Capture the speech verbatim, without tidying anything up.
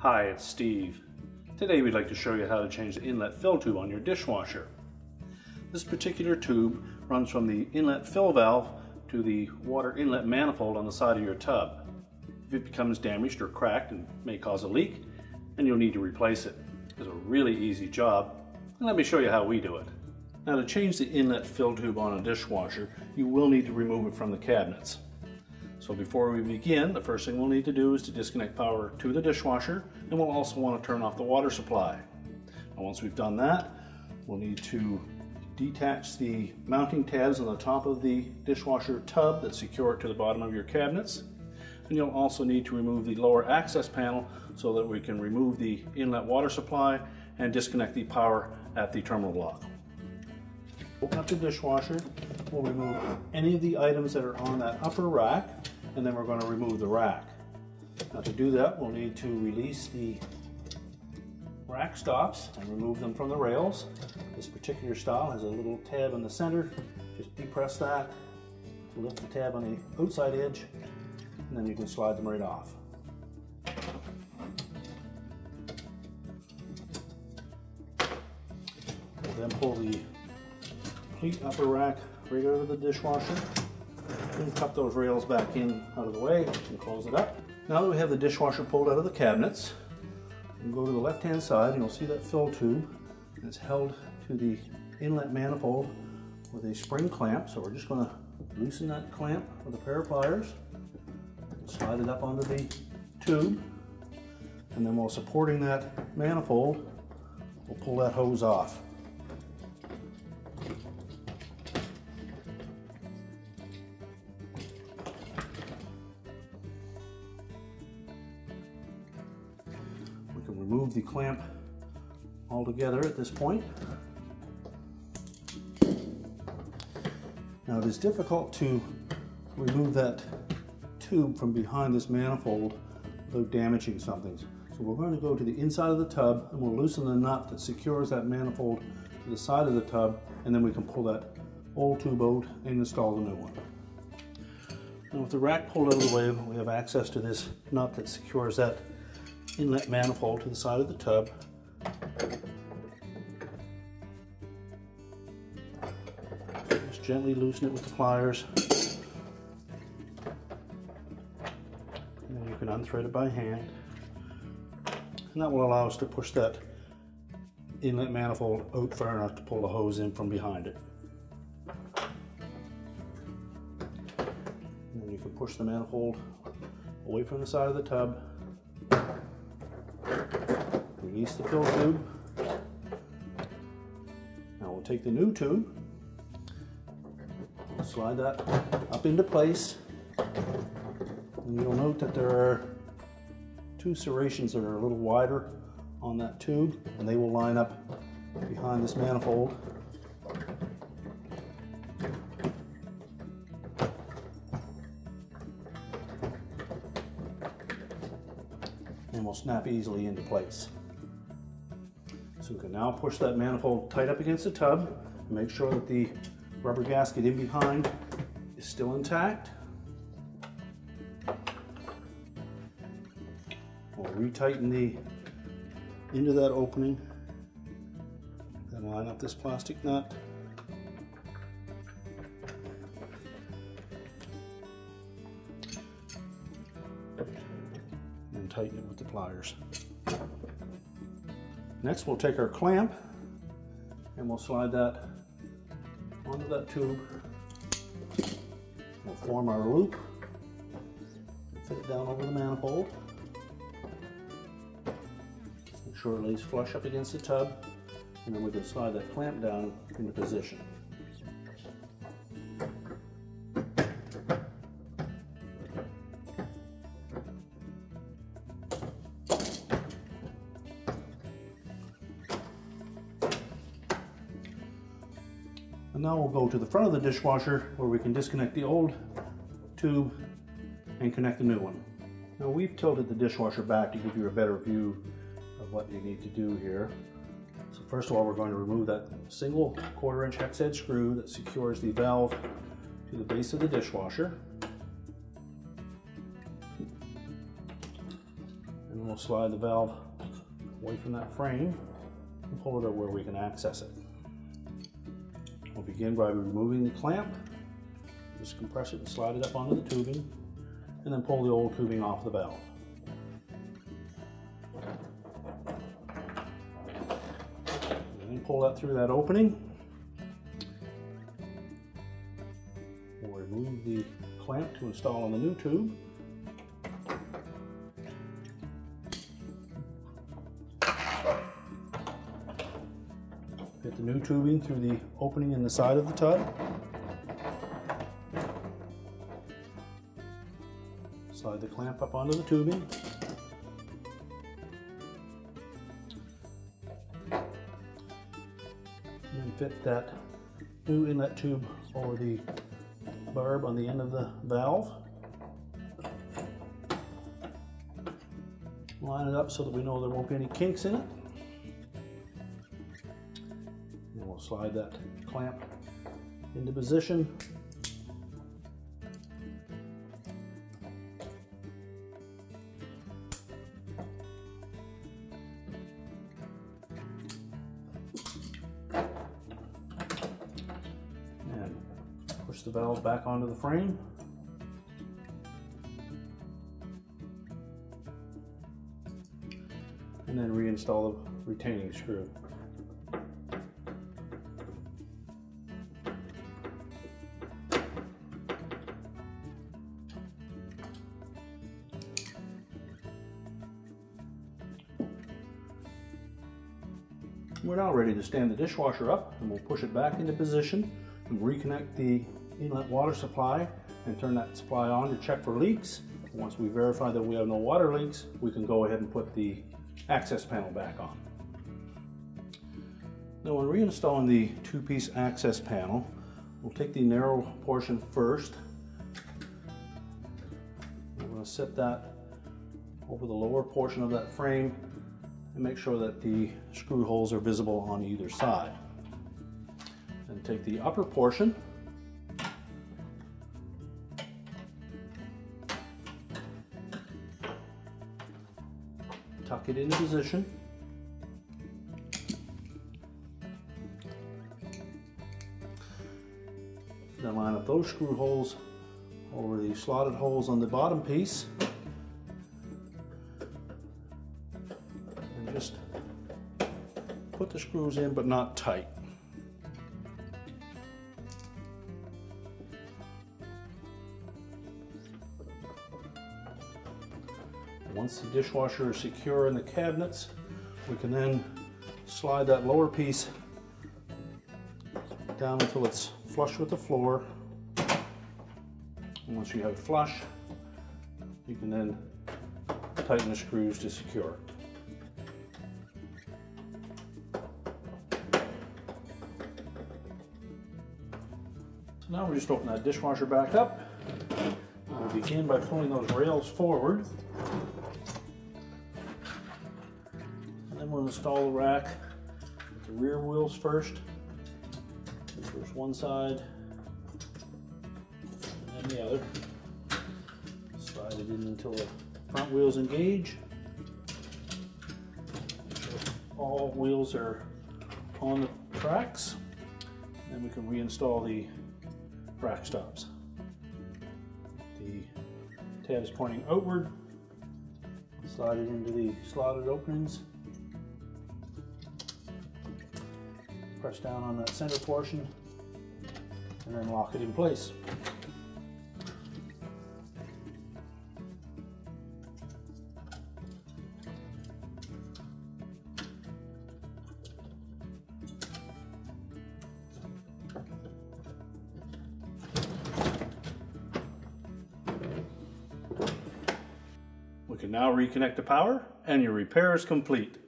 Hi, it's Steve. Today we'd like to show you how to change the inlet fill tube on your dishwasher. This particular tube runs from the inlet fill valve to the water inlet manifold on the side of your tub. If it becomes damaged or cracked and may cause a leak, then you'll need to replace it. It's a really easy job, and let me show you how we do it. Now, to change the inlet fill tube on a dishwasher, you will need to remove it from the cabinets. So before we begin, the first thing we'll need to do is to disconnect power to the dishwasher, and we'll also want to turn off the water supply. Now, once we've done that, we'll need to detach the mounting tabs on the top of the dishwasher tub that secure it to the bottom of your cabinets. And you'll also need to remove the lower access panel so that we can remove the inlet water supply and disconnect the power at the terminal block. Open up the dishwasher, we'll remove any of the items that are on that upper rack, and then we're going to remove the rack. Now, to do that, we'll need to release the rack stops and remove them from the rails. This particular style has a little tab in the center. Just depress that, lift the tab on the outside edge, and then you can slide them right off. We'll then pull the complete upper rack right out of the dishwasher, and tuck those rails back in out of the way and close it up. Now that we have the dishwasher pulled out of the cabinets, we'll go to the left hand side and you'll see that fill tube. It's held to the inlet manifold with a spring clamp, so we're just going to loosen that clamp with a pair of pliers, slide it up onto the tube, and then while supporting that manifold, we'll pull that hose off. We can remove the clamp altogether at this point. Now, it is difficult to remove that tube from behind this manifold without damaging something. So we're going to go to the inside of the tub and we'll loosen the nut that secures that manifold to the side of the tub, and then we can pull that old tube out and install the new one. Now, with the rack pulled out of the way, we have access to this nut that secures that inlet manifold to the side of the tub. Just gently loosen it with the pliers. You can unthread it by hand, and that will allow us to push that inlet manifold out far enough to pull the hose in from behind it. And then you can push the manifold away from the side of the tub, release the fill tube. Now we'll take the new tube, we'll slide that up into place. And you'll note that there are two serrations that are a little wider on that tube, and they will line up behind this manifold. And will snap easily into place. So we can now push that manifold tight up against the tub and make sure that the rubber gasket in behind is still intact. We'll retighten the end of that opening, then line up this plastic nut. And tighten it with the pliers. Next, we'll take our clamp and we'll slide that onto that tube. We'll form our loop and fit it down over the manifold. Sure it lays flush up against the tub, and then we can slide that clamp down into position. And now we'll go to the front of the dishwasher where we can disconnect the old tube and connect the new one. Now, we've tilted the dishwasher back to give you a better view of what you need to do here. So first of all, we're going to remove that single quarter inch hex head screw that secures the valve to the base of the dishwasher. And and we'll slide the valve away from that frame and pull it up where we can access it. We'll begin by removing the clamp, just compress it and slide it up onto the tubing, and then pull the old tubing off the valve. And then pull that through that opening. We'll remove the clamp to install on the new tube. Get the new tubing through the opening in the side of the tub. Slide the clamp up onto the tubing. And then fit that new inlet tube over the barb on the end of the valve. Line it up so that we know there won't be any kinks in it. And we'll slide that clamp into position. Push the valve back onto the frame. And then reinstall the retaining screw. We're now ready to stand the dishwasher up, and we'll push it back into position and reconnect the inlet water supply and turn that supply on to check for leaks. Once we verify that we have no water leaks, we can go ahead and put the access panel back on. Now, when reinstalling the two-piece access panel, we'll take the narrow portion first. We're going to set that over the lower portion of that frame and make sure that the screw holes are visible on either side. And take the upper portion, tuck it into position, then line up those screw holes over the slotted holes on the bottom piece, and just put the screws in but not tight. Once the dishwasher is secure in the cabinets, we can then slide that lower piece down until it's flush with the floor. And once you have it flush, you can then tighten the screws to secure it. So now we just open that dishwasher back up. We'll begin by pulling those rails forward. We'll install the rack with the rear wheels first. First one side, and then the other. Slide it in until the front wheels engage. Make sure all wheels are on the tracks. Then we can reinstall the rack stops. The tabs pointing outward. Slide it into the slotted openings. Press down on that center portion and then lock it in place. We can now reconnect the power, and your repair is complete.